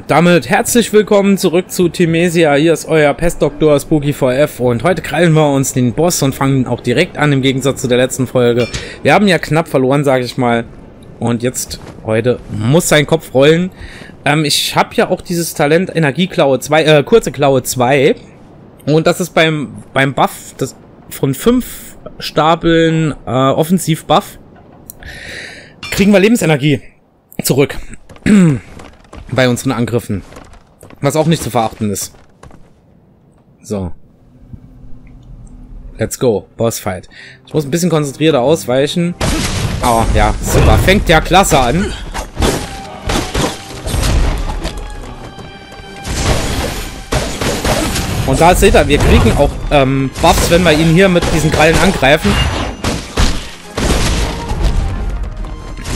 Und damit herzlich willkommen zurück zu Thymesia. Hier ist euer Pestdoktor Spooky VF und heute krallen wir uns den Boss und fangen auch direkt an, im Gegensatz zu der letzten Folge. Wir haben ja knapp verloren, sage ich mal. Und jetzt, heute, muss sein Kopf rollen. Ich habe ja auch dieses Talent Energieklaue 2, kurze Klaue 2. Und das ist beim Buff das von 5 Stapeln Offensiv-Buff. Kriegen wir Lebensenergie zurück. Bei unseren Angriffen. Was auch nicht zu verachten ist. So. Let's go. Bossfight. Ich muss ein bisschen konzentrierter ausweichen. Oh, ja, super. Fängt ja klasse an. Und da seht ihr, wir kriegen auch Buffs, wenn wir ihn hier mit diesen Krallen angreifen.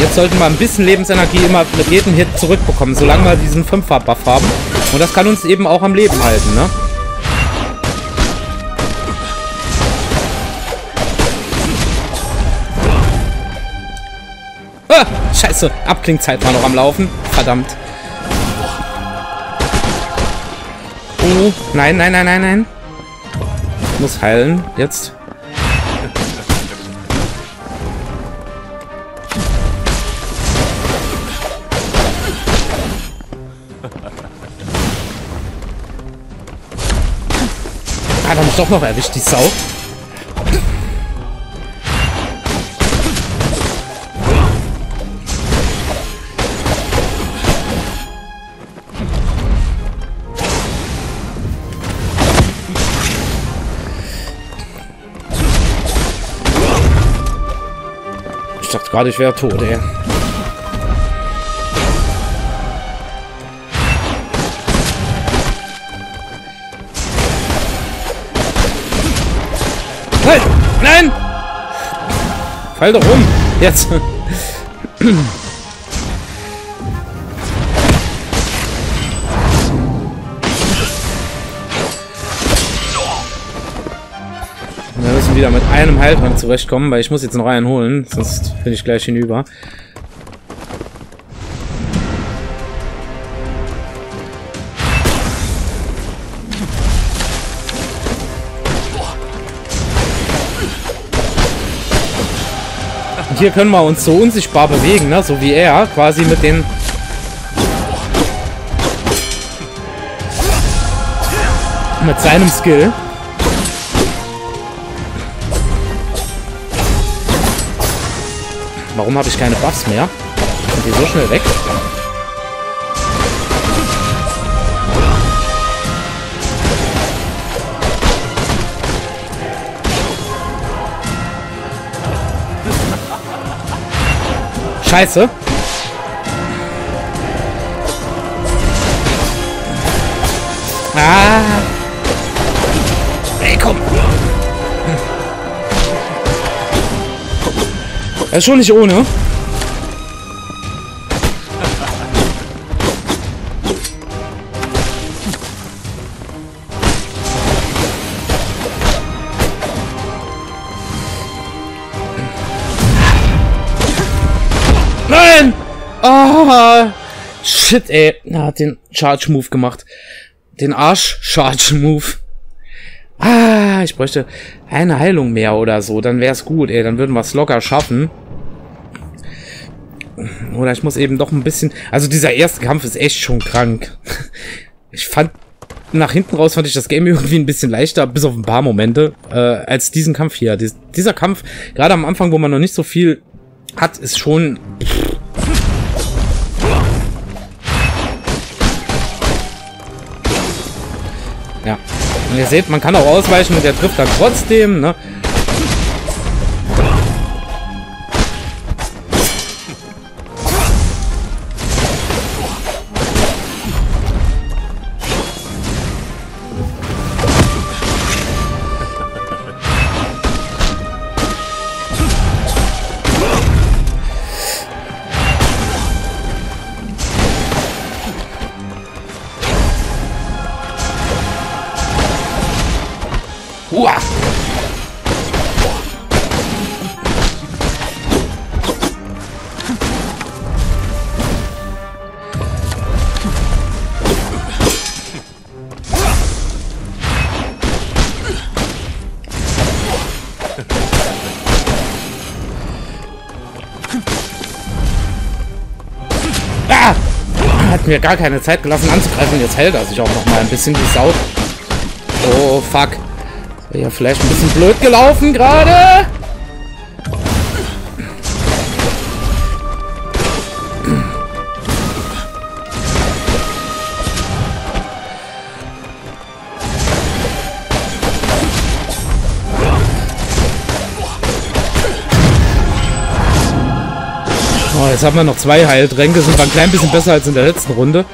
Jetzt sollten wir ein bisschen Lebensenergie immer mit jedem Hit zurückbekommen, solange wir diesen 5er-Buff haben. Und das kann uns eben auch am Leben halten, ne? Ah, scheiße, Abklingzeit war noch am Laufen. Verdammt. Oh, nein, nein, nein, nein, nein. Ich muss heilen, jetzt. Hat er mich doch noch erwischt, die Sau. Ich dachte gerade, ich wäre tot, ey. Halt! Nein! Fall doch rum! Jetzt! Wir müssen wieder mit einem Heiltrank zurechtkommen, weil ich muss jetzt noch einen holen, sonst bin ich gleich hinüber. Und hier können wir uns so unsichtbar bewegen, ne? So wie er, quasi mit den... mit seinem Skill. Warum habe ich keine Buffs mehr? Sind die so schnell weg? Scheiße. Ah. Ey, komm. Er ist schon nicht ohne. Oh, shit, ey. Na, hat den Charge-Move gemacht. Den Arsch-Charge-Move. Ah, ich bräuchte eine Heilung mehr oder so. Dann wäre es gut, ey. Dann würden wir es locker schaffen. Oder ich muss eben doch ein bisschen... Also dieser erste Kampf ist echt schon krank. Ich fand... Nach hinten raus fand ich das Game irgendwie ein bisschen leichter, bis auf ein paar Momente, als diesen Kampf hier. Dieser Kampf, gerade am Anfang, wo man noch nicht so viel hat, ist schon... Ja, und ihr seht, man kann auch ausweichen und der trifft dann trotzdem, ne? Uah. hat mir gar keine Zeit gelassen anzugreifen. Jetzt hält er sich auch noch mal ein bisschen die Sau. Oh, fuck. Wäre ja vielleicht ein bisschen blöd gelaufen gerade. Jetzt haben wir noch zwei Heiltränke, sind wir ein klein bisschen besser als in der letzten Runde.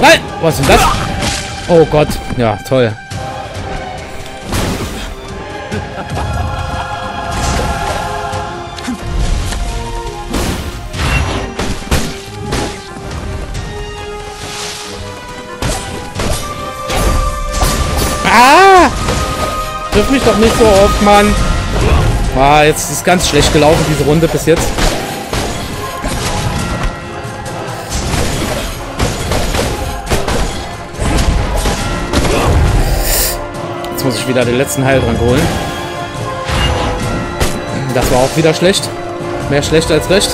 Nein! Was ist denn das? Oh Gott, ja, toll. Triff mich doch nicht so oft, Mann. Ah, jetzt ist ganz schlecht gelaufen, diese Runde bis jetzt. Jetzt muss ich wieder den letzten Heiltrank holen. Das war auch wieder schlecht. Mehr schlecht als recht.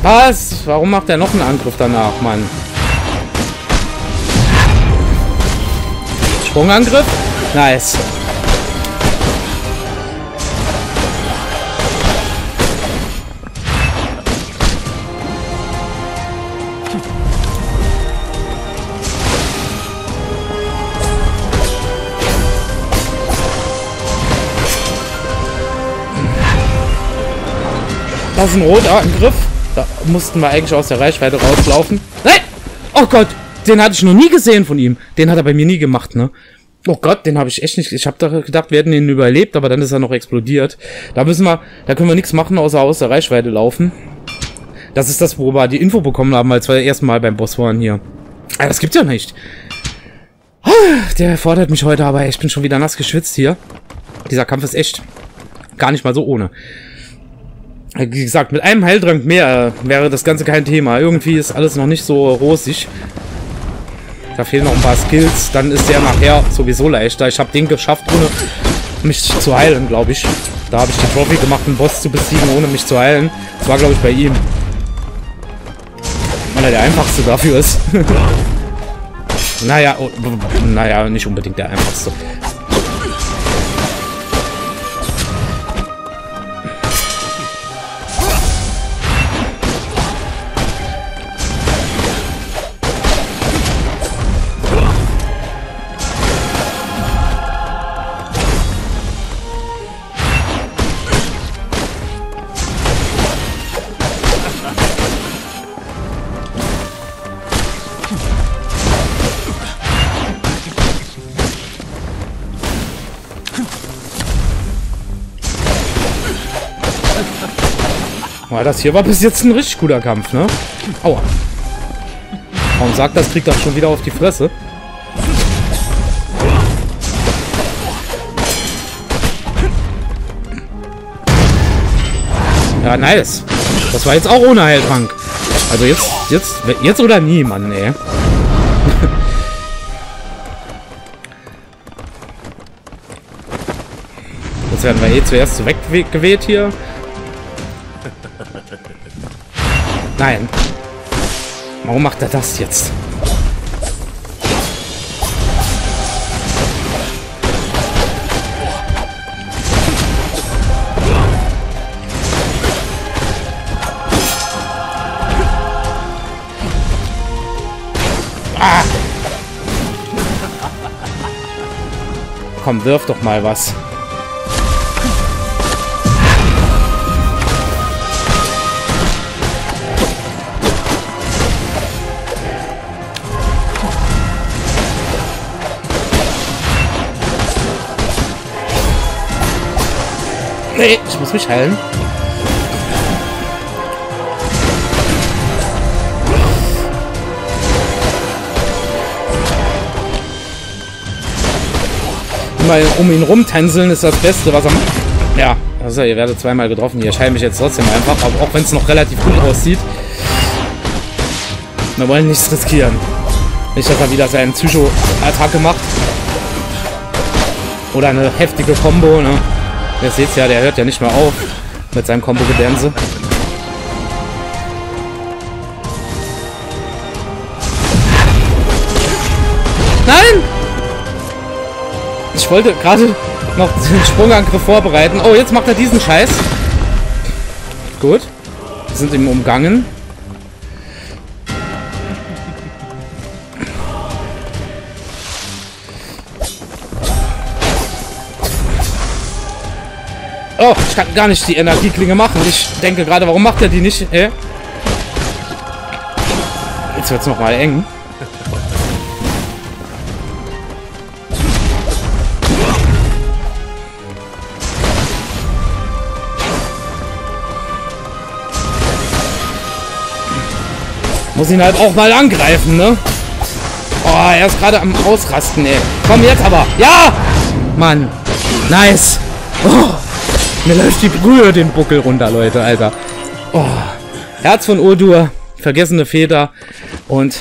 Was? Warum macht er noch einen Angriff danach, Mann? Sprungangriff? Nice. Das ist ein roter Angriff. Da mussten wir eigentlich aus der Reichweite rauslaufen. Nein! Oh Gott! Den hatte ich noch nie gesehen von ihm. Den hat er bei mir nie gemacht, ne? Oh Gott, den habe ich echt nicht... Ich habe da gedacht, wir hätten ihn überlebt, aber dann ist er noch explodiert. Da müssen wir... Da können wir nichts machen, außer aus der Reichweite laufen. Das ist das, wo wir die Info bekommen haben, als wir erstmal beim Boss waren hier. Aber das gibt's ja nicht. Der fordert mich heute, aber ich bin schon wieder nass geschwitzt hier. Dieser Kampf ist echt gar nicht mal so ohne. Wie gesagt, mit einem Heiltrank mehr wäre das Ganze kein Thema. Irgendwie ist alles noch nicht so rosig. Da fehlen noch ein paar Skills. Dann ist der nachher sowieso leichter. Ich habe den geschafft, ohne mich zu heilen, glaube ich. Da habe ich die Trophy gemacht, einen Boss zu besiegen, ohne mich zu heilen. Das war, glaube ich, bei ihm. Weil er der einfachste dafür ist. Naja, oh, naja, nicht unbedingt der einfachste. Das hier war bis jetzt ein richtig guter Kampf, ne? Aua. Warum sagt das? Kriegt das schon wieder auf die Fresse. Ja, nice. Das war jetzt auch ohne Heiltrank. Also jetzt oder nie, Mann, ey. Jetzt werden wir eh zuerst weggeweht hier. Nein. Warum macht er das jetzt? Ah! Komm, wirf doch mal was. Nee, ich muss mich heilen. einmal um ihn rumtänzeln ist das Beste, was er macht. Ja, also ihr werdet zweimal getroffen. Ihr scheint mich jetzt trotzdem einfach, aber auch wenn es noch relativ gut aussieht. Wir wollen nichts riskieren. Nicht, dass er wieder seinen Psycho-Attacke macht. Oder eine heftige Combo, ne? Ihr seht ja, der hört ja nicht mehr auf mit seinem Combo-Gedänse. Nein! Ich wollte gerade noch den Sprungangriff vorbereiten. Oh, jetzt macht er diesen Scheiß. Gut. Wir sind ihm umgangen. Oh, ich kann gar nicht die Energieklinge machen. Ich denke gerade, warum macht er die nicht? Jetzt wird's nochmal eng. Muss ihn halt auch mal angreifen, ne? Oh, er ist gerade am Ausrasten, ey. Komm jetzt aber. Ja! Mann. Nice. Oh. Mir läuft die Brühe den Buckel runter, Leute, Alter. Oh. Herz von Odur, vergessene Feder und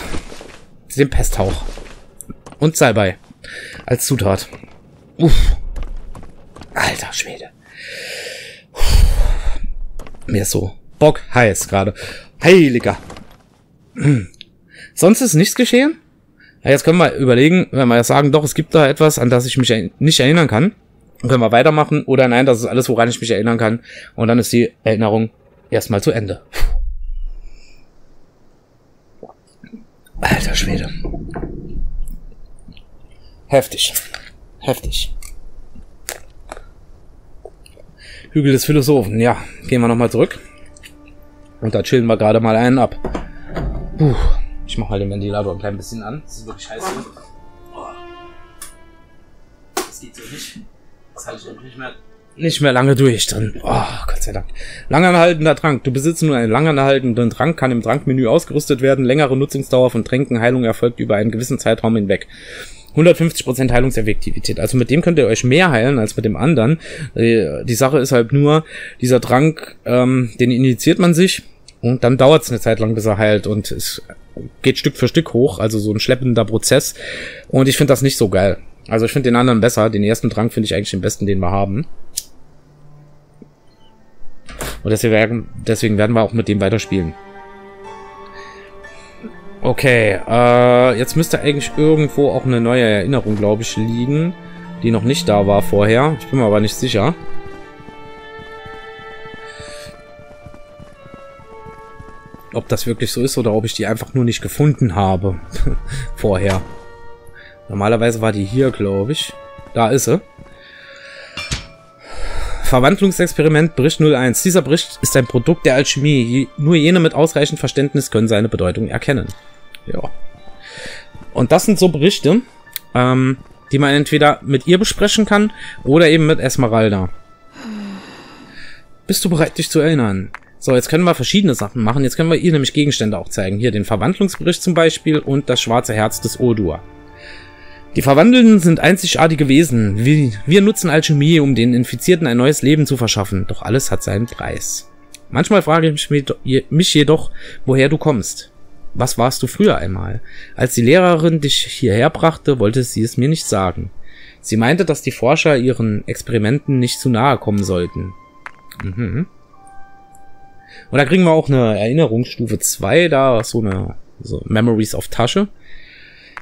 den Pesthauch. Und Salbei. Als Zutat. Uff. Alter Schwede. Uff. Mir ist so Bock heiß gerade. Heiliger. Sonst ist nichts geschehen? Ja, jetzt können wir überlegen, wenn wir sagen, doch, es gibt da etwas, an das ich mich nicht erinnern kann. Dann können wir weitermachen oder nein, das ist alles, woran ich mich erinnern kann. Und dann ist die Erinnerung erstmal zu Ende. Alter Schwede. Heftig. Heftig. Hügel des Philosophen. Ja, gehen wir nochmal zurück. Und da chillen wir gerade mal einen ab. Puh, ich mache mal den Ventilator ein klein bisschen an. Das ist wirklich heiß. Oh. Das geht so nicht. Das halte ich nicht mehr lange durch drin. Oh, Gott sei Dank. Langanhaltender Trank. Du besitzt nun einen langanhaltenden Trank, kann im Trankmenü ausgerüstet werden. Längere Nutzungsdauer von Tränken. Heilung erfolgt über einen gewissen Zeitraum hinweg. 150% Heilungseffektivität. Also mit dem könnt ihr euch mehr heilen als mit dem anderen. Die Sache ist halt nur, dieser Trank, den initiiert man sich. Und dann dauert es eine Zeit lang, bis er heilt. Und es geht Stück für Stück hoch. Also so ein schleppender Prozess. Und ich finde das nicht so geil. Also ich finde den anderen besser. Den ersten Trank finde ich eigentlich den besten, den wir haben. Und deswegen werden wir auch mit dem weiterspielen. Okay. Jetzt müsste eigentlich irgendwo auch eine neue Erinnerung, glaube ich, liegen. Die noch nicht da war vorher. Ich bin mir aber nicht sicher. Ob das wirklich so ist oder ob ich die einfach nur nicht gefunden habe vorher. Normalerweise war die hier, glaube ich. Da ist sie. Verwandlungsexperiment Bericht 01. Dieser Bericht ist ein Produkt der Alchemie. Nur jene mit ausreichend Verständnis können seine Bedeutung erkennen. Ja. Und das sind so Berichte, die man entweder mit ihr besprechen kann oder eben mit Esmeralda. Bist du bereit, dich zu erinnern? So, jetzt können wir verschiedene Sachen machen. Jetzt können wir ihr nämlich Gegenstände auch zeigen. Hier den Verwandlungsbericht zum Beispiel und das schwarze Herz des Odur. Die Verwandelnden sind einzigartige Wesen. Wir nutzen Alchemie, um den Infizierten ein neues Leben zu verschaffen. Doch alles hat seinen Preis. Manchmal frage ich mich jedoch, woher du kommst. Was warst du früher einmal? Als die Lehrerin dich hierher brachte, wollte sie es mir nicht sagen. Sie meinte, dass die Forscher ihren Experimenten nicht zu nahe kommen sollten. Mhm. Und da kriegen wir auch eine Erinnerungsstufe 2, da so Memories auf Tasche.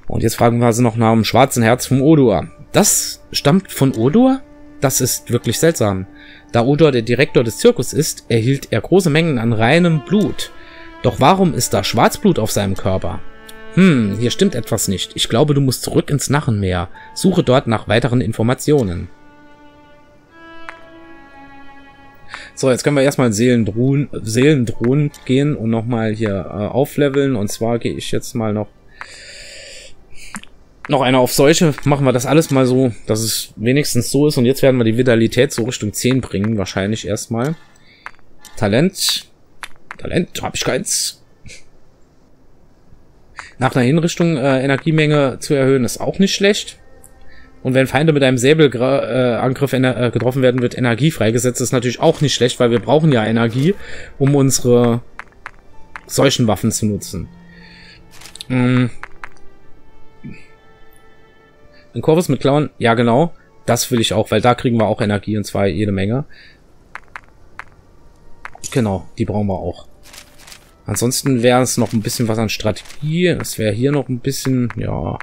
Und jetzt fragen wir sie noch nach dem schwarzen Herz vom Odur. Das stammt von Odur? Das ist wirklich seltsam. Da Odur der Direktor des Zirkus ist, erhielt er große Mengen an reinem Blut. Doch warum ist da Schwarzblut auf seinem Körper? Hm, hier stimmt etwas nicht. Ich glaube, du musst zurück ins Narrenmeer. Suche dort nach weiteren Informationen. So, jetzt können wir erstmal in Seelendrohnen gehen und nochmal hier aufleveln. Und zwar gehe ich jetzt mal noch eine auf Seuche. Machen wir das alles mal so, dass es wenigstens so ist. Und jetzt werden wir die Vitalität so Richtung 10 bringen. Wahrscheinlich erstmal. Talent, habe ich keins. Nach einer Hinrichtung Energiemenge zu erhöhen ist auch nicht schlecht. Und wenn Feinde mit einem Säbelangriff getroffen werden, wird Energie freigesetzt. Das ist natürlich auch nicht schlecht, weil wir brauchen ja Energie, um unsere Seuchenwaffen zu nutzen. Ein Corvus mit Klauen, ja genau, das will ich auch, weil da kriegen wir auch Energie und zwar jede Menge. Genau, die brauchen wir auch. Ansonsten wäre es noch ein bisschen was an Strategie. Es wäre hier noch ein bisschen, ja.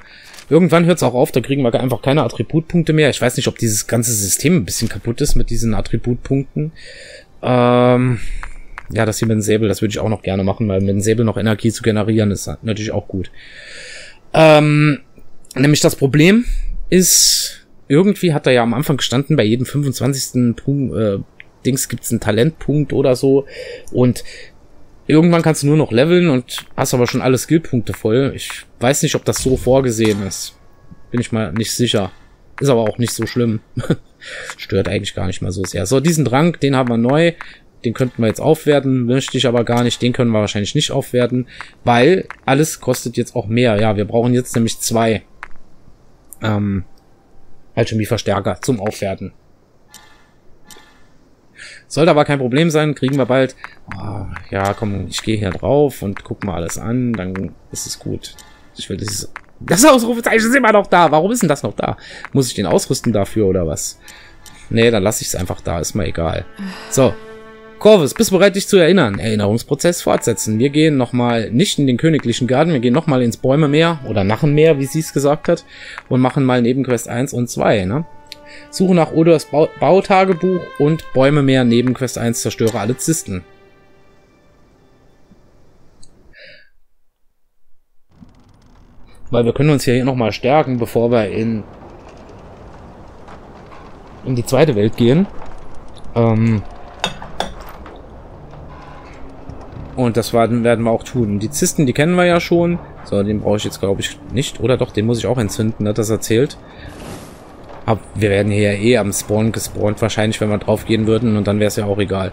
Irgendwann hört es auch auf, da kriegen wir einfach keine Attributpunkte mehr. Ich weiß nicht, ob dieses ganze System ein bisschen kaputt ist mit diesen Attributpunkten. Ja, das hier mit dem Säbel, das würde ich auch noch gerne machen, weil mit dem Säbel noch Energie zu generieren ist natürlich auch gut. Nämlich das Problem ist, irgendwie hat er ja am Anfang gestanden, bei jedem 25. Punkt, Dings gibt es einen Talentpunkt oder so. Und irgendwann kannst du nur noch leveln und hast aber schon alle Skillpunkte voll. Ich weiß nicht, ob das so vorgesehen ist. Bin ich mal nicht sicher. Ist aber auch nicht so schlimm. Stört eigentlich gar nicht mal so sehr. So, diesen Rang, den haben wir neu. Den könnten wir jetzt aufwerten. Möchte ich aber gar nicht. Den können wir wahrscheinlich nicht aufwerten. Weil alles kostet jetzt auch mehr. Ja, wir brauchen jetzt nämlich 2 Alchemieverstärker zum Aufwerten. Sollte aber kein Problem sein, kriegen wir bald. Oh, ja, komm, ich gehe hier drauf und guck mal alles an, dann ist es gut. Ich will dieses... Das Ausrufezeichen ist immer noch da. Warum ist denn das noch da? Muss ich den ausrüsten dafür oder was? Nee, dann lasse ich es einfach da, ist mir egal. So, Corvus, bist du bereit, dich zu erinnern? Erinnerungsprozess fortsetzen. Wir gehen nochmal nicht in den königlichen Garten, wir gehen nochmal ins Bäumemeer oder Narrenmeer, wie sie es gesagt hat, und machen mal Nebenquest 1 und 2, ne? Suche nach Odurs Bautagebuch und Bäume mehr neben Quest 1 zerstöre alle Zisten. Weil wir können uns hier nochmal stärken, bevor wir in die zweite Welt gehen. Und das werden wir auch tun. Die Zisten, die kennen wir ja schon. So, den brauche ich jetzt glaube ich nicht. Oder doch, den muss ich auch entzünden, hat das erzählt. Aber wir werden hier eh am Spawn gespawnt, wahrscheinlich, wenn wir drauf gehen würden. Und dann wäre es ja auch egal.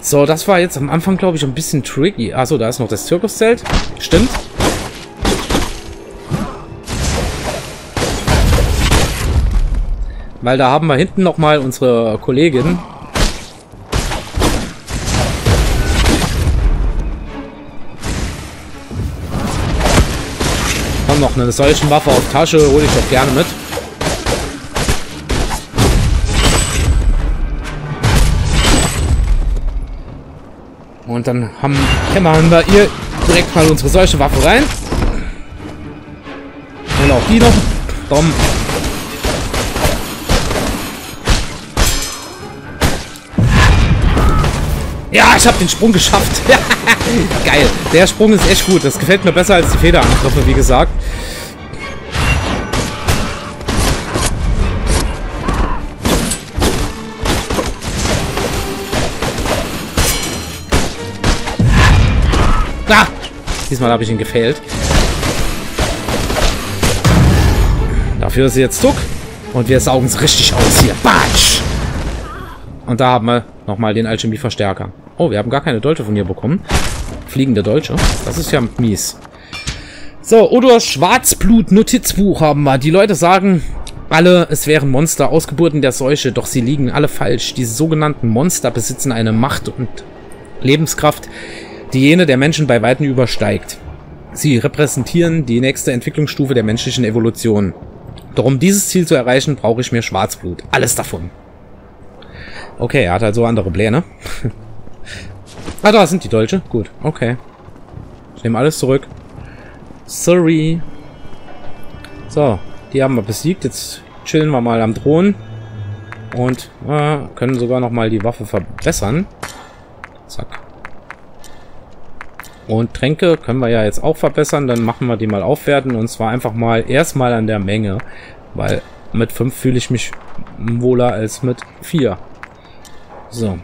So, das war jetzt am Anfang, glaube ich, ein bisschen tricky. Achso, da ist noch das Zirkuszelt. Stimmt. Weil da haben wir hinten nochmal unsere Kollegin. Komm, noch eine solche Waffe auf Tasche, hole ich doch gerne mit. Und dann hämmern wir ihr direkt mal unsere solche Waffe rein. Und auch die noch. Dom. Ja, ich habe den Sprung geschafft. Geil. Der Sprung ist echt gut. Das gefällt mir besser als die Federangriffe, wie gesagt. Ah, diesmal habe ich ihn gefailt. Dafür ist sie jetzt duck. Und wir saugen es richtig aus hier. Batsch! Und da haben wir nochmal den Alchemieverstärker. Oh, wir haben gar keine Dolche von ihr bekommen. Fliegende Dolche. Das ist ja mies. So, Odors Schwarzblut-Notizbuch haben wir. Die Leute sagen alle, es wären Monster, Ausgeburten der Seuche. Doch sie liegen alle falsch. Diese sogenannten Monster besitzen eine Macht und Lebenskraft, die jene der Menschen bei Weitem übersteigt. Sie repräsentieren die nächste Entwicklungsstufe der menschlichen Evolution. Doch um dieses Ziel zu erreichen, brauche ich mir Schwarzblut. Alles davon. Okay, er hat halt so andere Pläne. Ah, da sind die Dolche. Gut, okay. Ich nehme alles zurück. Sorry. So, die haben wir besiegt. Jetzt chillen wir mal am Thron. Und können sogar nochmal die Waffe verbessern. Zack. Und Tränke können wir ja jetzt auch verbessern. Dann machen wir die mal aufwerten. Und zwar einfach mal erstmal an der Menge. Weil mit 5 fühle ich mich wohler als mit 4. So.